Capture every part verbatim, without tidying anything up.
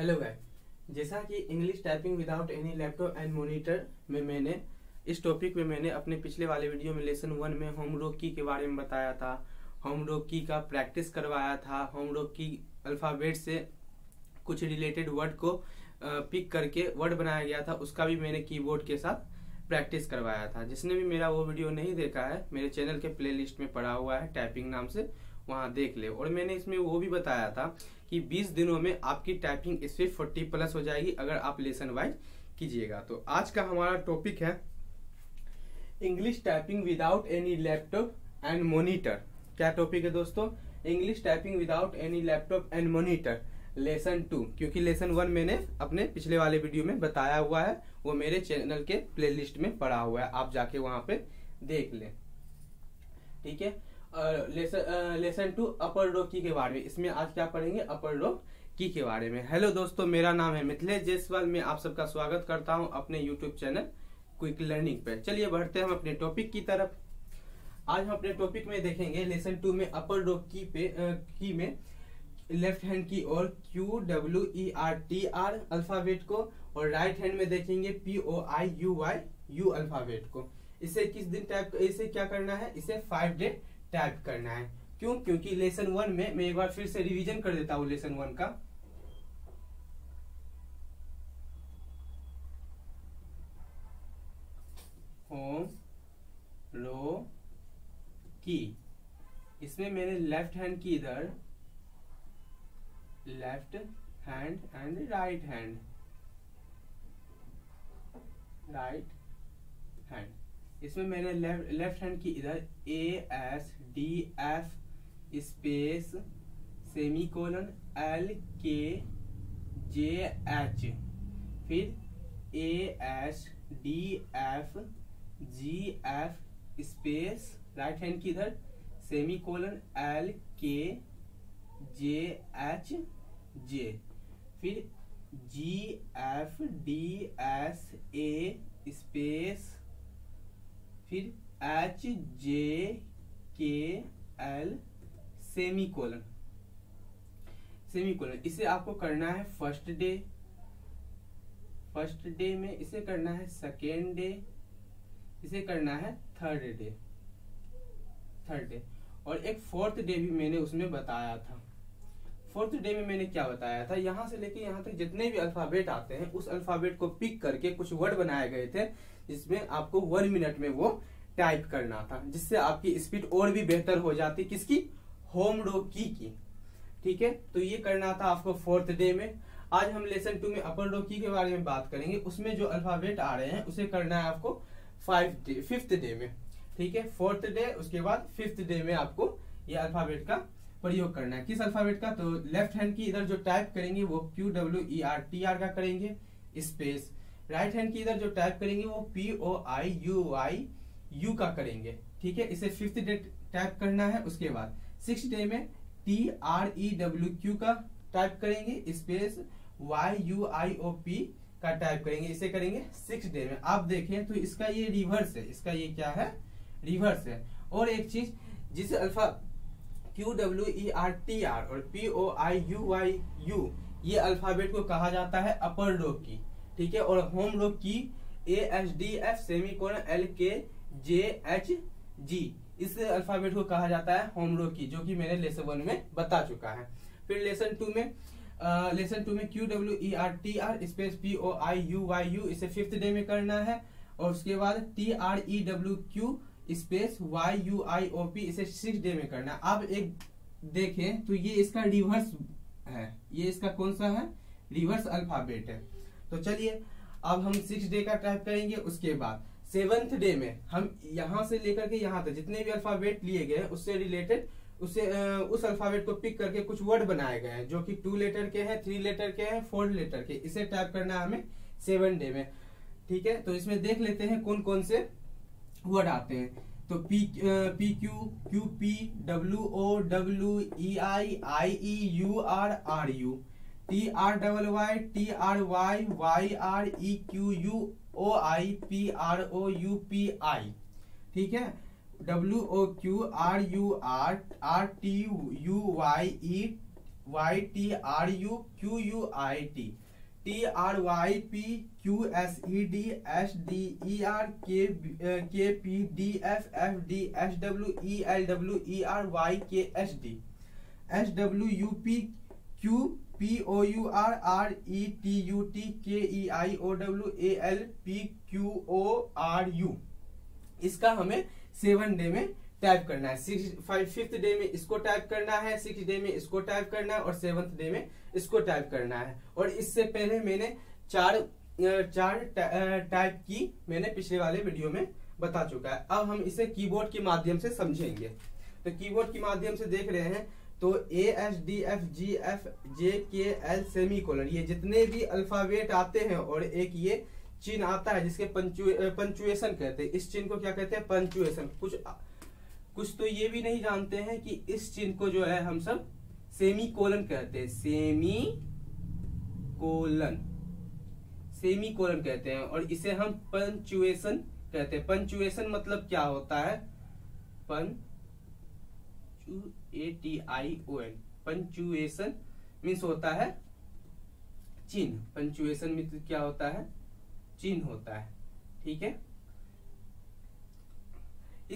Hello guys, जैसा कि English typing without any laptop and monitor में मैंने इस टॉपिक में मैंने अपने पिछले वाले वीडियो में लेसन वन में होमवर्क की के बारे में बताया था, होमवर्क की का प्रैक्टिस करवाया था, होमवर्क की अल्फ़ाबेट से कुछ रिलेटेड वर्ड को पिक करके वर्ड बनाया गया था, उसका भी मैंने कीबोर्ड के साथ प्रैक्टिस करवाया था। जिसने भी मेरा वो वीडियो नहीं देखा है, मेरे चैनल के प्लेलिस्ट में पड़ा हुआ है टाइपिंग नाम से, वहाँ देख ले। और मैंने इसमें वो भी बताया था कि बीस दिनों में आपकी टाइपिंग स्पीड चालीस प्लस हो जाएगी अगर आप लेसन वाइज कीजिएगा। तो आज का हमारा टॉपिक है English typing without any laptop and monitor. क्या टॉपिक है दोस्तों? English typing without any laptop and monitor lesson two, क्योंकि लेसन वन मैंने अपने पिछले वाले वीडियो में बताया हुआ है, वो मेरे चैनल के प्लेलिस्ट में पड़ा हुआ है, आप जाके वहाँ पे देख लें, ठीक है। Lesson lesson two upper row की के बारे में, इसमें आज क्या पढ़ेंगे? अपर रो की के बारे में। हेलो दोस्तों, मेरा नाम है मिथिलेश जयसवाल, मैं आप सबका स्वागत करता हूं अपने यूट्यूब चैनल क्विक लर्निंग पे। चलिए बढ़ते हैं हम अपने टॉपिक की तरफ। आज हम अपने टॉपिक में देखेंगे लेसन टू में अपर रो की पे की में लेफ्ट हैंड की ओर Q W E R T R alphabet को और राइट हैंड में देखेंगे P O I U Y U alphabet को। इसे किस दिन टाइप, इसे क्या करना है? इसे फाइव डे टाइप करना है। क्यों? क्योंकि लेसन वन में मैं एक बार फिर से रिवीजन कर देता हूं लेसन वन का। होम रो की, इसमें मैंने लेफ्ट हैंड की इधर left hand and right hand right hand इसमें मैंने लेफ्ट लेफ्ट हैंड की इधर A S D F space semicolon L K J H, फिर A S D F G F space right hand की इधर semicolon L K J H J, फिर G F D S A space फिर H J K L semicolon semicolon. इसे आपको करना है first day, first day में इसे करना है सेकेंड डे, इसे करना है थर्ड डे थर्ड डे और एक फोर्थ डे भी मैंने उसमें बताया था। फोर्थ डे में मैंने क्या बताया था? यहाँ से लेके यहाँ तक जितने भी अल्फाबेट आते हैं उस अल्फाबेट को पिक करके कुछ वर्ड बनाए गए थे, जिसमें आपको वन मिनट में वो टाइप करना था, जिससे आपकी स्पीड और भी बेहतर हो जाती। किसकी? होम रो की की, ठीक है। तो ये करना था आपको फोर्थ डे में। आज हम लेसन टू में अपर रो की के बारे में बात करेंगे। उसमें जो अल्फाबेट आ रहे हैं उसे करना है आपको फाइव डे फिफ्थ डे में, ठीक है। फोर्थ डे, उसके बाद फिफ्थ डे में आपको ये अल्फाबेट का प्रयोग करना है। किस अल्फाबेट का? तो लेफ्ट हैंड की इधर जो टाइप करेंगे वो Q W E R T R का करेंगे स्पेस, राइट हैंड की इधर जो टाइप करेंगे वो P O I U I U का करेंगे, ठीक है। इसे फिफ्थ डे टाइप करना है। उसके बाद सिक्स्थ डे में T R E W Q का टाइप करेंगे space Y U I O P का टाइप करेंगे, इसे करेंगे सिक्स्थ डे में। आप देखें तो इसका ये रिवर्स है, इसका ये क्या है? रिवर्स है। और एक चीज, जिस alpha Q W E R T R और P O I U Y U ये अल्फाबेट को कहा जाता है अपर रो की, ठीक है। और होम रो की A H D F semicolon L K J H G इस अल्फाबेट को कहा जाता है होम रो की, जो कि मैंने लेसन वन में बता चुका है। फिर लेसन टू में आ, लेसन टू में Q W E R T R space P O I U Y U इसे फिफ्थ डे में करना है। और उसके बाद T R E W Q space Y U I O P इसे सिक्स डे में करना। आप एक देखें तो ये इसका रिवर्स है, ये इसका कौन सा है? रिवर्स अल्फाबेट है। तो चलिए अब हम सिक्स डे का टाइप करेंगे। उसके बाद सेवंथ डे में हम यहाँ से लेकर के यहाँ तक जितने भी अल्फाबेट लिए गए हैं उससे रिलेटेड उसे उस अल्फाबेट को पिक करके कुछ वर्ड बनाए गए हैं, जो कि टू लेटर के हैं, थ्री लेटर के हैं, फोर लेटर के, इसे टाइप करना है हमें सेवन डे में, ठीक है। तो इसमें देख लेते हैं कौन कौन से वर्ड आते हैं। तो P P Q Q P W O W E I I E U R R U T R double Y T R Y Y R E Q U O I P R O U P I, ठीक है। W O Q R U R R T U Y E Y T R U Q U I T T R Y P Q S E D S D E R K K P D F F D S W E L W E R Y K S D S W U P Q P O U R R E T U T K E I O W A L P Q O R U. इसका हमें seven day में type करना है, six five fifth day में इसको type करना है, six day में इसको टाइप करना है और सेवंथ डे में इसको टाइप करना है। और इससे पहले मैंने चार चार टाइप की मैंने पिछले वाले वीडियो में बता चुका है। अब हम इसे कीबोर्ड के माध्यम से समझेंगे। तो कीबोर्ड के माध्यम से देख रहे हैं तो A S D F G F J K L semicolon, ये जितने भी अल्फाबेट आते हैं और एक ये चिन्ह आता है जिसके पंचुएशन कहते हैं। इस चिन्ह को क्या कहते हैं? पंचुएशन। कुछ कुछ तो ये भी नहीं जानते हैं कि इस चिन्ह को जो है हम सब सेमीकोलन कहते हैं, सेमीकोलन सेमीकोलन कहते हैं और इसे हम पंचुएशन कहते हैं। पंचुएशन मतलब क्या होता है? पंचुएशन पंचुएशन मीन्स होता है चिन्ह। पंचुएशन मीन्स क्या होता है? चिन्ह होता है। ठीक है,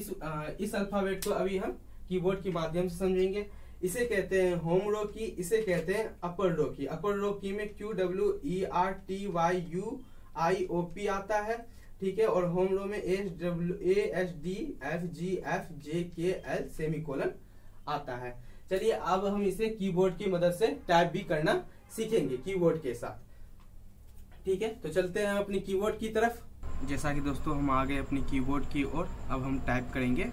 इस आ, इस अल्फाबेट को अभी हम कीबोर्ड के माध्यम से समझेंगे। इसे कहते हैं होम रो की, इसे कहते हैं अपर रो की। अपर रो की में Q W E R T Y U I O P आता है, ठीक है, और होम रो में S W A S D F G F J K L semicolon आता है। चलिए अब हम इसे कीबोर्ड की मदद से टाइप भी करना सीखेंगे कीबोर्ड के साथ। ठीक है, तो चलते हैं अपनी कीबोर्ड की तरफ। जैसा कि दोस्तों हम आ गए अपनी कीबोर्ड की ओर। अब हम टाइप करेंगे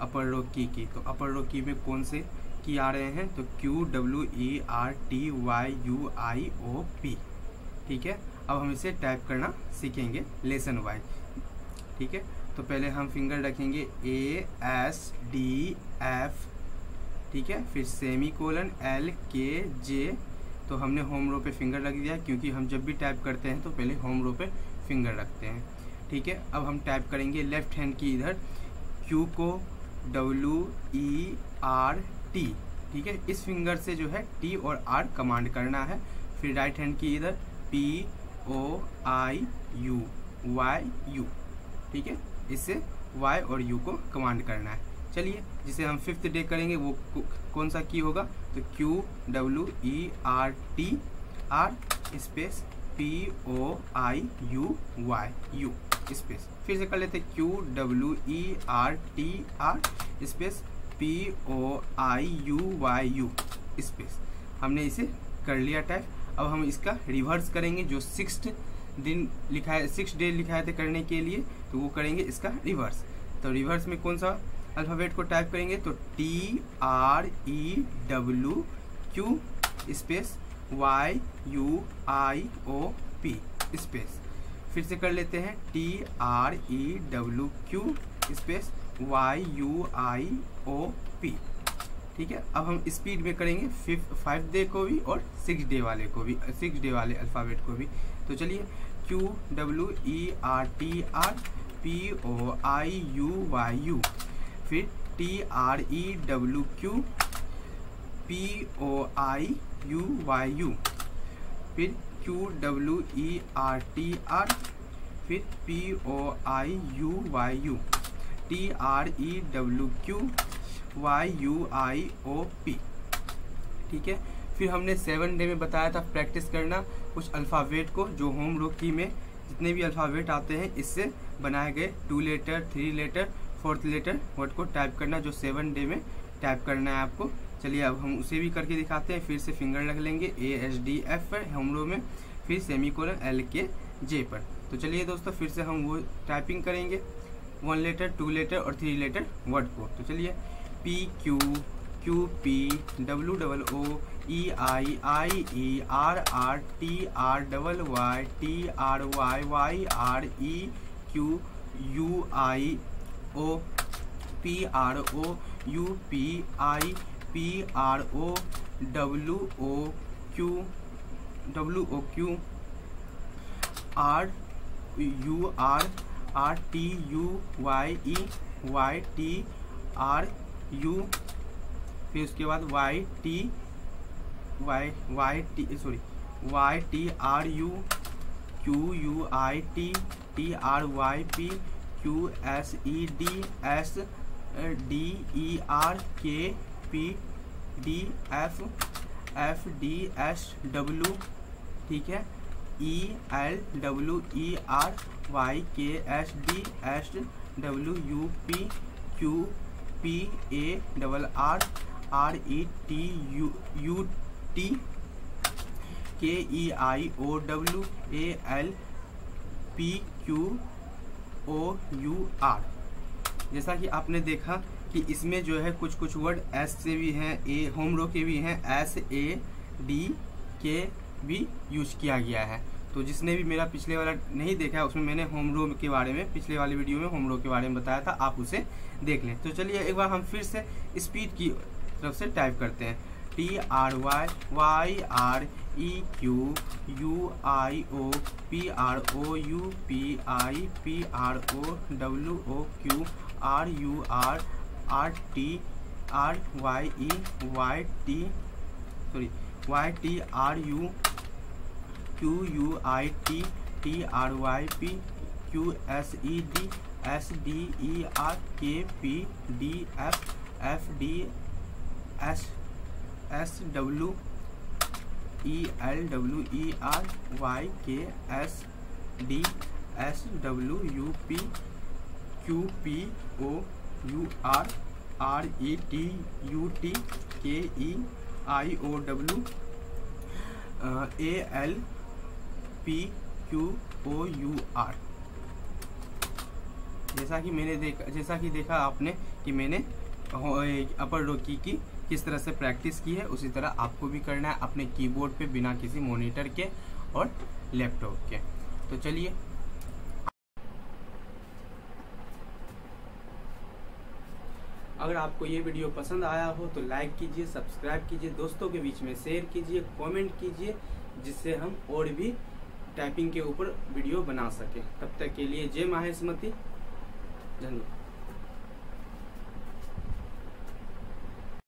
अपर रो की की तो अपर रो की में कौन से की आ रहे हैं? तो Q W E R T Y U I O P. ठीक है, अब हम इसे टाइप करना सीखेंगे लेसन वाइज। ठीक है, तो पहले हम फिंगर रखेंगे ए एस डी एफ, ठीक है, फिर सेमीकोलन एल के जे। तो हमने होम रो पे फिंगर रख दिया क्योंकि हम जब भी टाइप करते हैं तो पहले होम रो पे फिंगर रखते हैं। ठीक है, अब हम टाइप करेंगे लेफ्ट हैंड की इधर क्यू को डब्ल्यू ई आर टी, ठीक है, इस फिंगर से जो है टी और आर कमांड करना है। फिर राइट हैंड की इधर P O I U Y U, ठीक है, इससे वाई और यू को कमांड करना है। चलिए जिसे हम फिफ्थ डे करेंगे वो कौन सा की होगा? तो Q W E R T R space P O I U Y U space, फिर से कर लेते Q W E R T R space P O I U Y U space. हमने इसे कर लिया टाइप। अब हम इसका रिवर्स करेंगे, जो सिक्स दिन लिखा है सिक्स डे लिखाए थे करने के लिए, तो वो करेंगे इसका रिवर्स। तो रिवर्स में कौन सा अल्फ़ाबेट को टाइप करेंगे? तो T R E W Q space Y U I O P space, फिर से कर लेते हैं T R E W Q space Y U I O P. ठीक है, अब हम स्पीड में करेंगे फिफ्थ फाइव डे को भी और सिक्स डे वाले को भी, सिक्स डे वाले अल्फ़ाबेट को भी। तो चलिए Q W E R T R P O I U Y U, फिर T R E W Q P O I U Y U, फिर Q W E R T R, फिर P O I U Y U, T R E W Q Y U I O P. ठीक है, फिर हमने seven day में बताया था practice करना कुछ अल्फ़ाबेट को जो होम रो की में जितने भी अल्फ़ाबेट आते हैं इससे बनाए गए two letter three letter fourth letter word को टाइप करना, जो सेवन डे में टाइप करना है आपको। चलिए अब हम उसे भी करके दिखाते हैं। फिर से फिंगर रख लेंगे ए एस डी एफ पर हम लोग में, फिर सेमीकोलन एल के जे पर। तो चलिए दोस्तों फिर से हम वो टाइपिंग करेंगे वन लेटर टू लेटर और थ्री लेटर वर्ड को। तो चलिए P Q Q P W double O E I I E R R T R double Y T R Y Y R E Q U I O P R O U P I P R O W O Q W O Q R U R R T U Y E Y T R U, फिर उसके बाद Y T Y Y T sorry Y T R U Q U I T T R Y P Q S E D S D E R K P D F F D S W ठीक है E L W E R Y K S D S W U P Q P A double R R E T U U T K E I O W A L P Q O U R. जैसा कि आपने देखा कि इसमें जो है कुछ कुछ वर्ड एस से भी हैं, ए होम रो के भी हैं, एस ए डी के भी यूज किया गया है। तो जिसने भी मेरा पिछले वाला नहीं देखा है उसमें मैंने होम रो के बारे में पिछले वाले वीडियो में होम रो के बारे में बताया था, आप उसे देख लें। तो चलिए एक बार हम फिर से स्पीड की तरफ से टाइप करते हैं T R Y Y R E Q U I O P R O U P I P R O W O Q R U R R T R Y E Y T sorry Y T R U Q U I T T R Y P Q S E D S D E R K P D F F D S S W E L W E R Y K S D S W U P Q P O U R R E T U T K E I O W A L P Q O U R. जैसा कि मैंने देखा जैसा कि देखा आपने कि मैंने अपर रो की, की किस तरह से प्रैक्टिस की है, उसी तरह आपको भी करना है अपने कीबोर्ड पे बिना किसी मॉनिटर के और लैपटॉप के। तो चलिए अगर आपको ये वीडियो पसंद आया हो तो लाइक कीजिए, सब्सक्राइब कीजिए, दोस्तों के बीच में शेयर कीजिए, कमेंट कीजिए, जिससे हम और भी टाइपिंग के ऊपर वीडियो बना सकें। तब तक के लिए जय माहेश्मती, धन्यवाद।